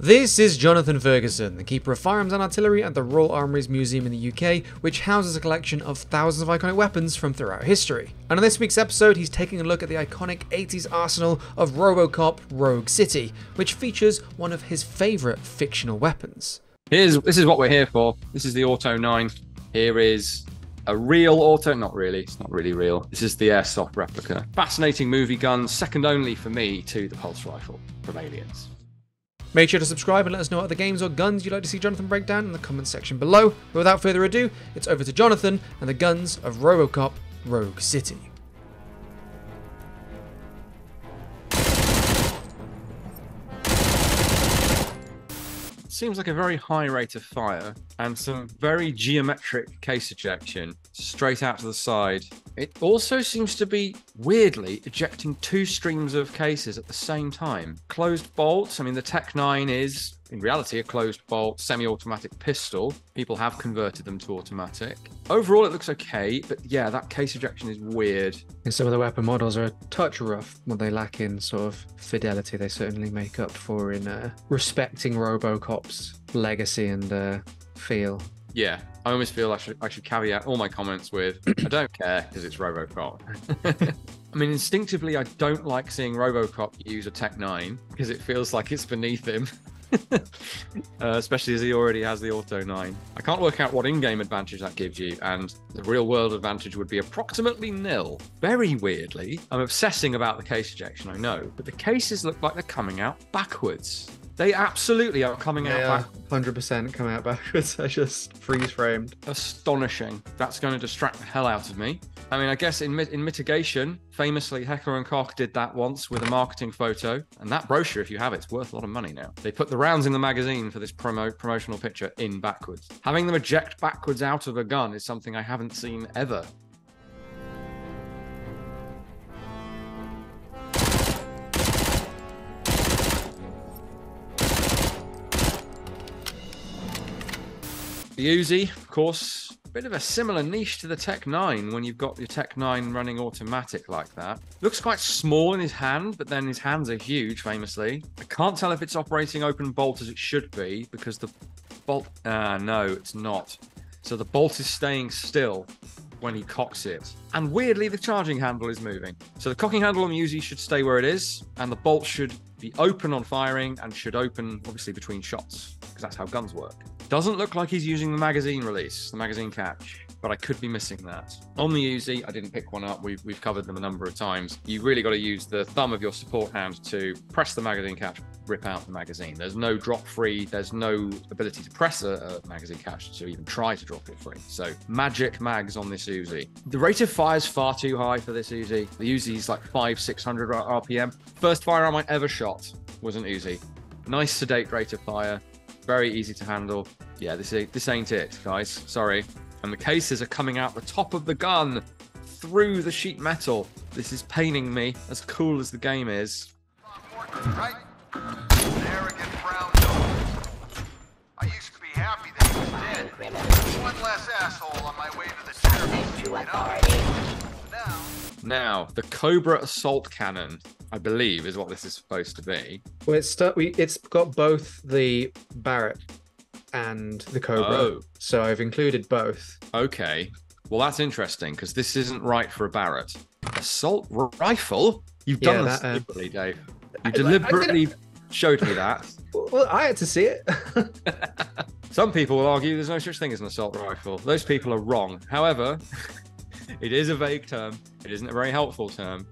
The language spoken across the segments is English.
This is Jonathan Ferguson, the keeper of firearms and artillery at the Royal Armouries Museum in the UK, which houses a collection of thousands of iconic weapons from throughout history. And in this week's episode, he's taking a look at the iconic 80s arsenal of Robocop Rogue City, which features one of his favourite fictional weapons. This is what we're here for. This is the Auto 9. Here is a real auto, not really, it's not really real. This is the airsoft replica. Fascinating movie gun, second only for me to the pulse rifle from Aliens. Make sure to subscribe and let us know what other games or guns you'd like to see Jonathan break down in the comments section below. But without further ado, it's over to Jonathan and the guns of Robocop Rogue City. Seems like a very high rate of fire and some very geometric case ejection straight out to the side. It also seems to be weirdly ejecting two streams of cases at the same time. Closed bolts. I mean, the TEC-9 is in reality a closed bolt semi-automatic pistol. People have converted them to automatic. Overall, it looks okay, but yeah, that case ejection is weird. And some of the weapon models are a touch rough. What they lack in sort of fidelity, they certainly make up for in respecting RoboCop's legacy and feel. Yeah, I almost feel I should caveat all my comments with, I don't care because it's RoboCop. I mean, instinctively, I don't like seeing RoboCop use a TEC-9 because it feels like it's beneath him, especially as he already has the Auto 9. I can't work out what in-game advantage that gives you, and the real-world advantage would be approximately nil. Very weirdly, I'm obsessing about the case ejection, I know, but the cases look like they're coming out backwards. They absolutely are coming out backwards. 100% coming out backwards. I just freeze-framed. Astonishing. That's going to distract the hell out of me. I mean, I guess in mitigation, famously, Heckler and Koch did that once with a marketing photo. And that brochure, if you have it, it's worth a lot of money now. They put the rounds in the magazine for this promotional picture in backwards. Having them eject backwards out of a gun is something I haven't seen ever. The Uzi, of course, a bit of a similar niche to the TEC-9 when you've got your TEC-9 running automatic like that. Looks quite small in his hand, but then his hands are huge, famously. I can't tell if it's operating open bolt as it should be because the bolt... no, it's not. So the bolt is staying still when he cocks it. And weirdly, the charging handle is moving. So the cocking handle on the Uzi should stay where it is, and the bolt should be open on firing and should open, obviously, between shots because that's how guns work. Doesn't look like he's using the magazine release, the magazine catch, but I could be missing that. On the Uzi, I didn't pick one up. We've covered them a number of times. You really got to use the thumb of your support hand to press the magazine catch, rip out the magazine. There's no drop free. There's no ability to press a magazine catch to even try to drop it free. So magic mags on this Uzi. The rate of fire is far too high for this Uzi. The Uzi's like 500-600 RPM. First firearm I ever shot was an Uzi. Nice sedate rate of fire. Very easy to handle. Yeah, this ain't it, guys. Sorry. And the cases are coming out the top of the gun through the sheet metal. This is paining me, as cool as the game is. Right? Arrogant brown dog. I used to be happy that he was dead. One less asshole on my way to the service, you know? Now, the Cobra Assault Cannon, I believe, is what this is supposed to be. Well, it's got both the Barrett and the Cobra, so I've included both. Okay, well, that's interesting, because this isn't right for a Barrett. Assault rifle? You've done this deliberately, Dave. You deliberately showed me that. Well, I had to see it. Some people will argue there's no such thing as an assault rifle. Those people are wrong. However, it is a vague term. It isn't a very helpful term.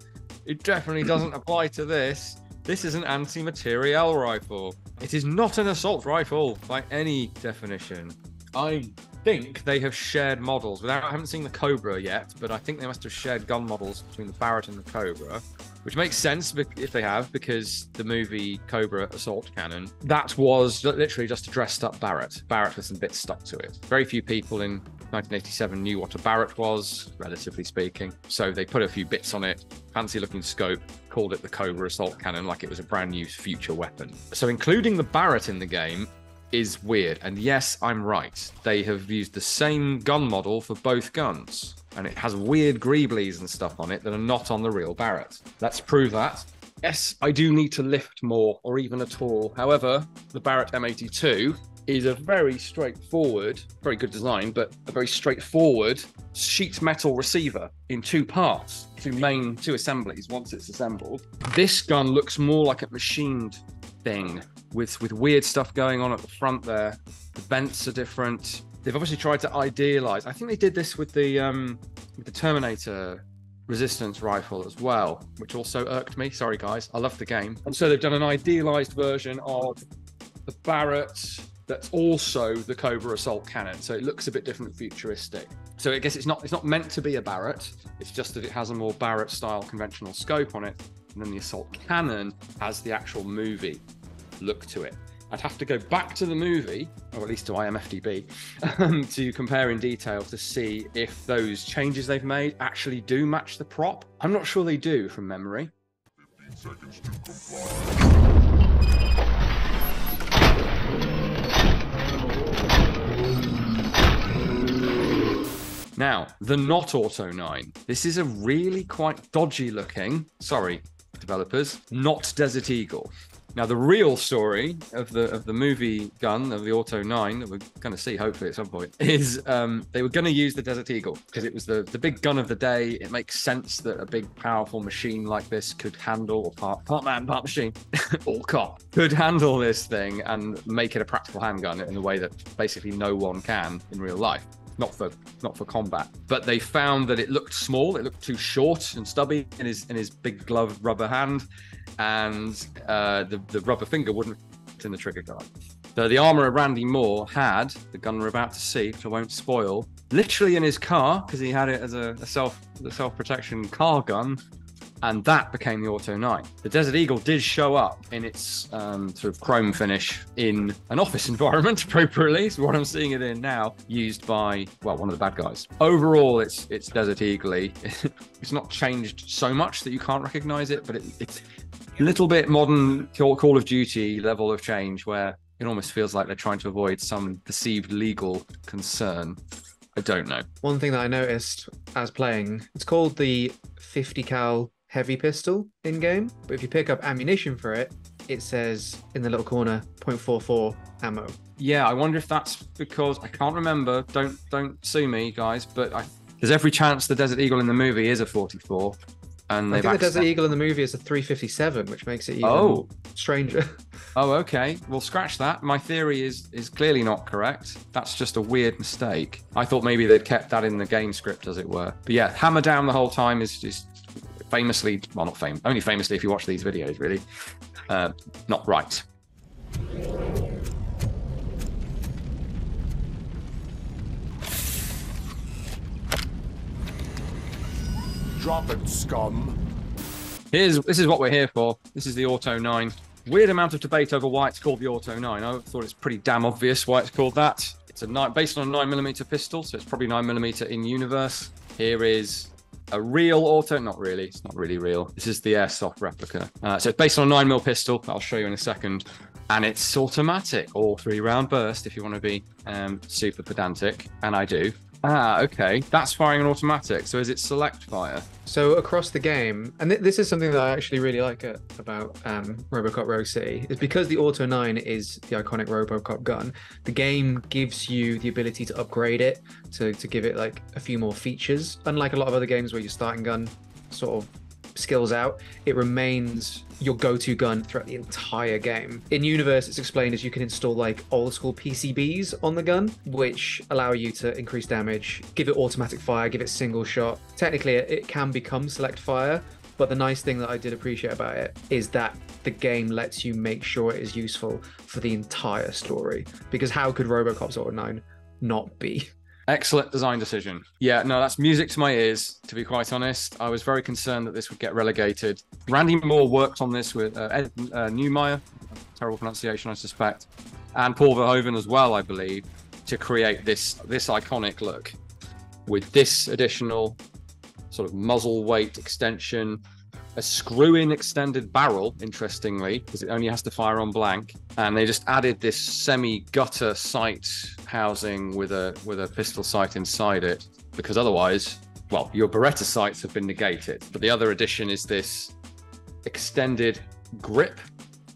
It definitely doesn't apply to this. This is an anti-materiel rifle. It is not an assault rifle by any definition. I think they have shared models. I haven't seen the Cobra yet, but I think they must have shared gun models between the Barrett and the Cobra, which makes sense if they have, because the movie Cobra Assault Cannon, that was literally just a dressed up Barrett. Barrett with some bits stuck to it. Very few people in 1987 knew what a Barrett was, relatively speaking. So they put a few bits on it, fancy looking scope, called it the Cobra Assault Cannon, like it was a brand new future weapon. So including the Barrett in the game is weird. And yes, I'm right. They have used the same gun model for both guns. And it has weird greeblies and stuff on it that are not on the real Barrett. Let's prove that Yes, I do need to lift more or even at all. However, the Barrett M82 is a very straightforward, very good design, but a very straightforward sheet metal receiver in two parts, two assemblies once it's assembled. This gun looks more like a machined thing with weird stuff going on at the front there. The vents are different. They've obviously tried to idealize. I think they did this with the Terminator resistance rifle as well, which also irked me. Sorry, guys, I love the game. And so they've done an idealized version of the Barrett that's also the Cobra Assault Cannon. So it looks a bit different, futuristic. So I guess it's not meant to be a Barrett. It's just that it has a more Barrett style conventional scope on it. And then the Assault Cannon has the actual movie look to it. I'd have to go back to the movie, or at least to IMDb, to compare in detail to see if those changes they've made actually do match the prop. I'm not sure they do from memory. 15 seconds to comply. Now, the not Auto 9. This is a really quite dodgy looking, sorry, developers, not Desert Eagle. Now, the real story of the movie gun, of the Auto 9, that we're going to see hopefully at some point, is they were going to use the Desert Eagle because it was the big gun of the day. It makes sense that a big, powerful machine like this could handle, or part man, part machine, all cop, could handle this thing and make it a practical handgun in a way that basically no one can in real life. Not for combat, but they found that it looked small. It looked too short and stubby in his big glove rubber hand, and the rubber finger wouldn't fit in the trigger guard. So the armorer Randy Moore had the gun we're about to see, which I won't spoil, literally in his car because he had it as a self protection car gun, and that became the Auto 9. The Desert Eagle did show up in its sort of chrome finish in an office environment, appropriately, is what I'm seeing it in now, used by, well, one of the bad guys. Overall, it's Desert Eagle-y. It's not changed so much that you can't recognize it, but it's a little bit modern Call of Duty level of change where it almost feels like they're trying to avoid some perceived legal concern. I don't know. One thing that I noticed as playing, it's called the 50 cal heavy pistol in game, but if you pick up ammunition for it, it says in the little corner 0.44 ammo. Yeah, I wonder if that's because I can't remember. Don't sue me, guys, but there's every chance the Desert Eagle in the movie is a 44, and I think the Desert Eagle in the movie is a 357, which makes it even stranger. Oh, okay. Well, scratch that. My theory is clearly not correct. That's just a weird mistake. I thought maybe they'd kept that in the game script, as it were. But yeah, hammer down the whole time is just famously, well, not fame, only famously if you watch these videos, really, not right. Drop it, scum. This is what we're here for. This is the Auto 9. Weird amount of debate over why it's called the Auto 9. I thought it's pretty damn obvious why it's called that. It's based on a 9mm pistol, so it's probably 9mm in universe. Here is a real Auto, not really, it's not really real. This is the airsoft replica. So it's based on a 9mm pistol, I'll show you in a second. And it's automatic, or 3-round burst if you want to be super pedantic, and I do. Ah, okay, that's firing an automatic. So is it select fire? So across the game, and this is something that I actually really like about Robocop Rogue City, is because the Auto 9 is the iconic Robocop gun, the game gives you the ability to upgrade it, to give it like a few more features. Unlike a lot of other games where your starting gun sort of skills out, it remains your go-to gun throughout the entire game. In universe, it's explained as you can install like old school PCBs on the gun, which allow you to increase damage, give it automatic fire, give it single shot. Technically, it can become select fire, but the nice thing that I did appreciate about it is that the game lets you make sure it is useful for the entire story, because how could Robocop's Auto 9 not be? Excellent design decision. Yeah, no, that's music to my ears, to be quite honest. I was very concerned that this would get relegated. Randy Moore worked on this with Ed Neumeier, terrible pronunciation, I suspect, and Paul Verhoeven as well, I believe, to create this iconic look with this additional sort of muzzle weight extension, a screw-in extended barrel, interestingly, because it only has to fire on blank, and they just added this semi-gutter sight housing with a pistol sight inside it, because otherwise, well, your Beretta sights have been negated. But the other addition is this extended grip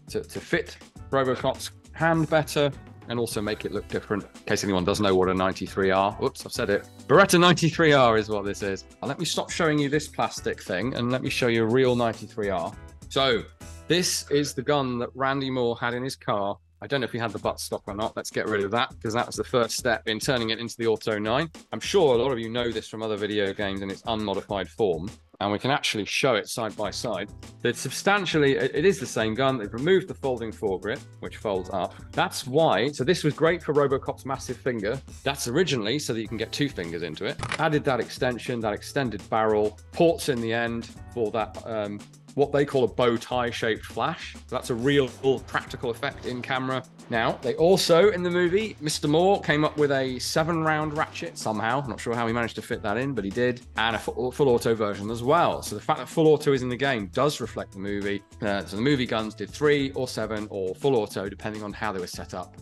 to fit Robocop's hand better and also make it look different, in case anyone doesn't know what a 93R, oops, I've said it. Beretta 93R is what this is. Let me stop showing you this plastic thing and let me show you a real 93R. So this is the gun that Randy Moore had in his car. I don't know if he had the butt stock or not. Let's get rid of that, because that was the first step in turning it into the Auto 9. I'm sure a lot of you know this from other video games in its unmodified form, and we can actually show it side by side. That substantially, it is the same gun. They've removed the folding foregrip, which folds up. That's why, so this was great for Robocop's massive finger. That's originally so that you can get two fingers into it. Added that extension, that extended barrel, ports in the end for that, what they call a bow tie shaped flash. So that's a real practical effect in camera. Now, they also, in the movie, Mr. Moore came up with a 7-round ratchet somehow. I'm not sure how he managed to fit that in, but he did. And a full auto version as well. So the fact that full auto is in the game does reflect the movie. So the movie guns did 3 or 7 or full auto, depending on how they were set up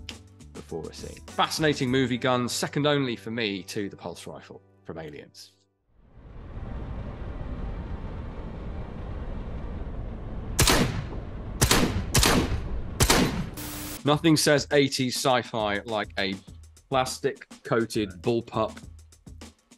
before a scene. Fascinating movie gun, second only for me to the pulse rifle from Aliens. Nothing says 80s sci-fi like a plastic-coated bullpup,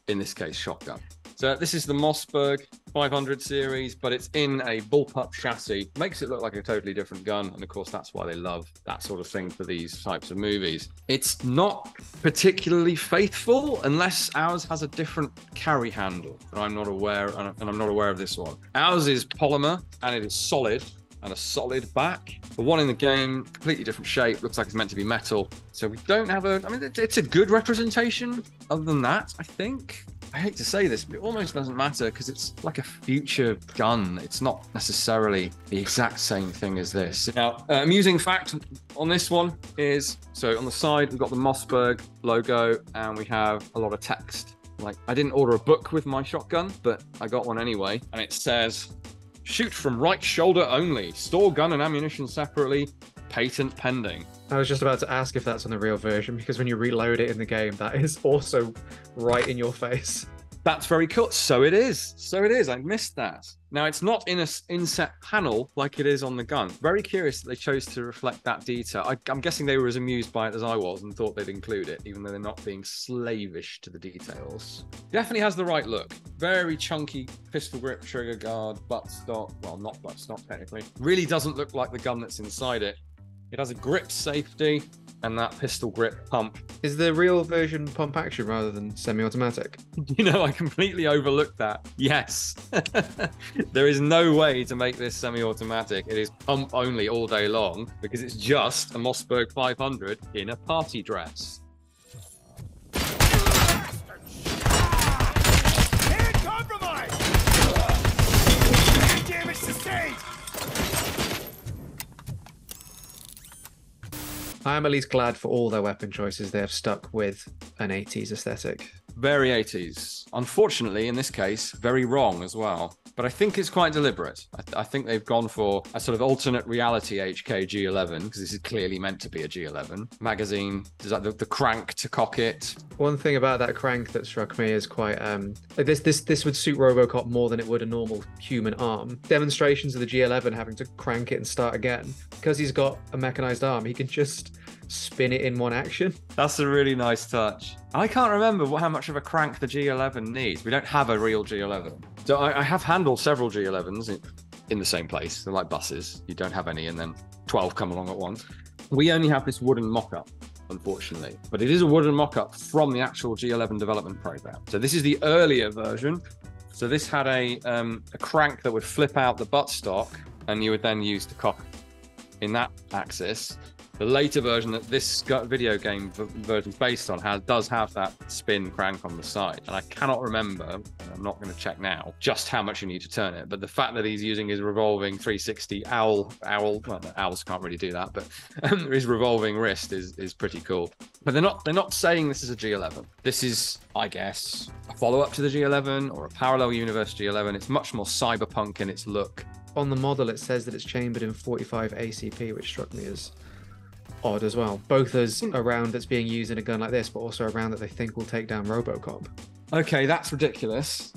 in this case, shotgun. So this is the Mossberg 500 series, but it's in a bullpup chassis. Makes it look like a totally different gun, and of course, that's why they love that sort of thing for these types of movies. It's not particularly faithful, unless ours has a different carry handle, that I'm not aware, and I'm not aware of this one. Ours is polymer, and it is solid, and a solid back. The one in the game, completely different shape, looks like it's meant to be metal. So we don't have a, I mean, it's a good representation. Other than that, I think, I hate to say this, but it almost doesn't matter because it's like a future gun. It's not necessarily the exact same thing as this. Now, amusing fact on this one is, so on the side, we've got the Mossberg logo and we have a lot of text. Like, I didn't order a book with my shotgun, but I got one anyway. And it says, shoot from right shoulder only. Store gun and ammunition separately. Patent pending. I was just about to ask if that's on the real version, because when you reload it in the game, that is also right in your face. That's very cool. So it is. So it is. I missed that. Now, it's not in an inset panel like it is on the gun. Very curious that they chose to reflect that detail. I'm guessing they were as amused by it as I was and thought they'd include it, even though they're not being slavish to the details. Definitely has the right look. Very chunky pistol grip, trigger guard, buttstock. Well, not buttstock, technically. Really doesn't look like the gun that's inside it. It has a grip safety and that pistol grip pump. Is the real version pump action rather than semi-automatic? You know, I completely overlooked that. Yes. There is no way to make this semi-automatic. It is pump only all day long because it's just a Mossberg 500 in a party dress. And compromise! Damage sustained! I'm at least glad for all their weapon choices they have stuck with an 80s aesthetic. Very 80s. Unfortunately, in this case, very wrong as well. But I think it's quite deliberate. I think they've gone for a sort of alternate reality HK G11, because this is clearly meant to be a G11. Magazine, there's like the crank to cock it. One thing about that crank that struck me is quite, this would suit Robocop more than it would a normal human arm. Demonstrations of the G11 having to crank it and start again. Because he's got a mechanized arm, he can just spin it in one action. That's a really nice touch. I can't remember how much of a crank the G11 needs. We don't have a real G11. So I have handled several G11s in the same place. They're like buses. You don't have any, and then 12 come along at once. We only have this wooden mock-up, unfortunately. But it is a wooden mock-up from the actual G11 development program. So this is the earlier version. So this had a crank that would flip out the buttstock, and you would then use the cock in that axis. The later version that this video game version is based on does have that spin crank on the side. And I cannot remember, and I'm not going to check now, just how much you need to turn it. But the fact that he's using his revolving 360 owl, well, no, owls can't really do that, but his revolving wrist is pretty cool. But they're not saying this is a G11. This is, I guess, a follow-up to the G11 or a parallel universe G11. It's much more cyberpunk in its look. On the model, it says that it's chambered in 45 ACP, which struck me as odd as well, both as a round that's being used in a gun like this, but also a round that they think will take down Robocop. Okay, that's ridiculous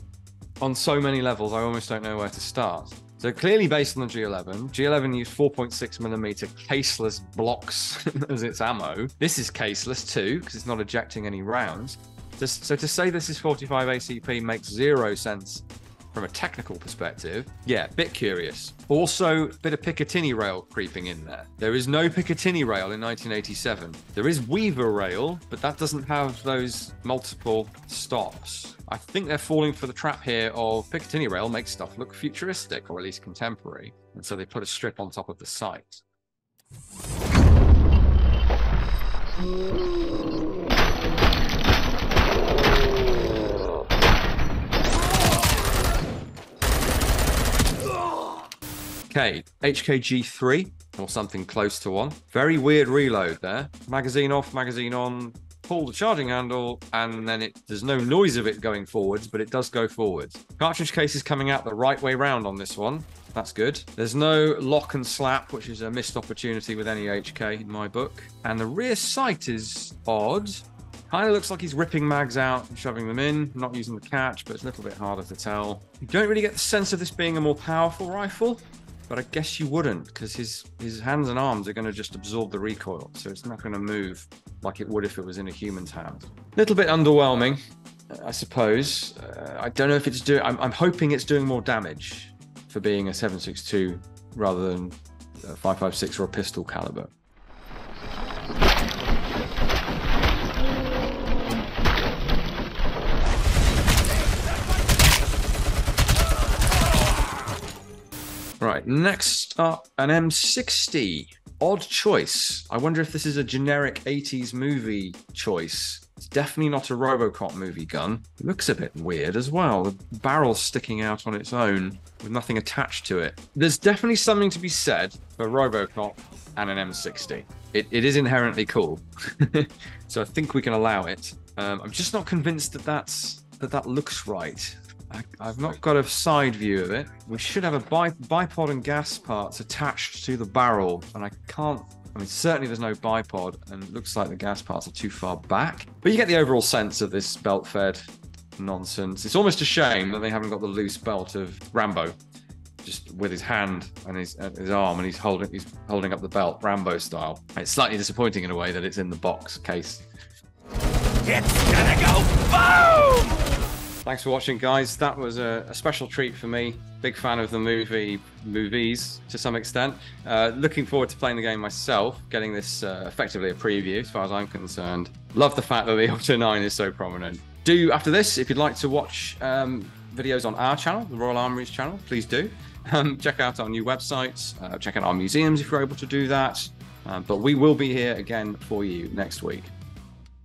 on so many levels. I almost don't know where to start. So clearly based on the G11, G11 used 4.6mm caseless blocks as its ammo. This is caseless too, because it's not ejecting any rounds. So to say this is 45 ACP makes zero sense from a technical perspective. Yeah, bit curious. Also, bit of Picatinny rail creeping in there. There is no Picatinny rail in 1987. There is Weaver rail, but that doesn't have those multiple stops. I think they're falling for the trap here of Picatinny rail makes stuff look futuristic, or at least contemporary, and so they put a strip on top of the sight. Okay, HK G3, or something close to one. Very weird reload there. Magazine off, magazine on. Pull the charging handle, and then there's no noise of it going forwards, but it does go forwards. Cartridge case is coming out the right way round on this one. That's good. There's no lock and slap, which is a missed opportunity with any HK in my book. And the rear sight is odd. Kind of looks like he's ripping mags out and shoving them in, not using the catch, but it's a little bit harder to tell. You don't really get the sense of this being a more powerful rifle, but I guess you wouldn't, because his hands and arms are going to just absorb the recoil, so it's not going to move like it would if it was in a human's hand. A little bit underwhelming, I suppose. I don't know if it's doing... I'm hoping it's doing more damage for being a 7.62 rather than a 5.56 or a pistol caliber. Right, next up, an M60. Odd choice. I wonder if this is a generic 80s movie choice. It's definitely not a Robocop movie gun. It looks a bit weird as well. The barrel's sticking out on its own with nothing attached to it. There's definitely something to be said for Robocop and an M60. It is inherently cool. So I think we can allow it. I'm just not convinced that looks right. I've not got a side view of it. We should have a bipod and gas parts attached to the barrel, and I can't... I mean, certainly there's no bipod, and it looks like the gas parts are too far back. But you get the overall sense of this belt-fed nonsense. It's almost a shame that they haven't got the loose belt of Rambo, just with his hand and his arm, and he's holding up the belt, Rambo style. And it's slightly disappointing in a way that it's in the box case. It's gonna go boom! Thanks for watching, guys. That was a special treat for me. Big fan of the movies to some extent. Looking forward to playing the game myself, getting this effectively a preview as far as I'm concerned. Love the fact that the Auto 9 is so prominent. Do, after this, if you'd like to watch videos on our channel, the Royal Armouries channel, please do. Check out our new websites, check out our museums if you're able to do that. But we will be here again for you next week.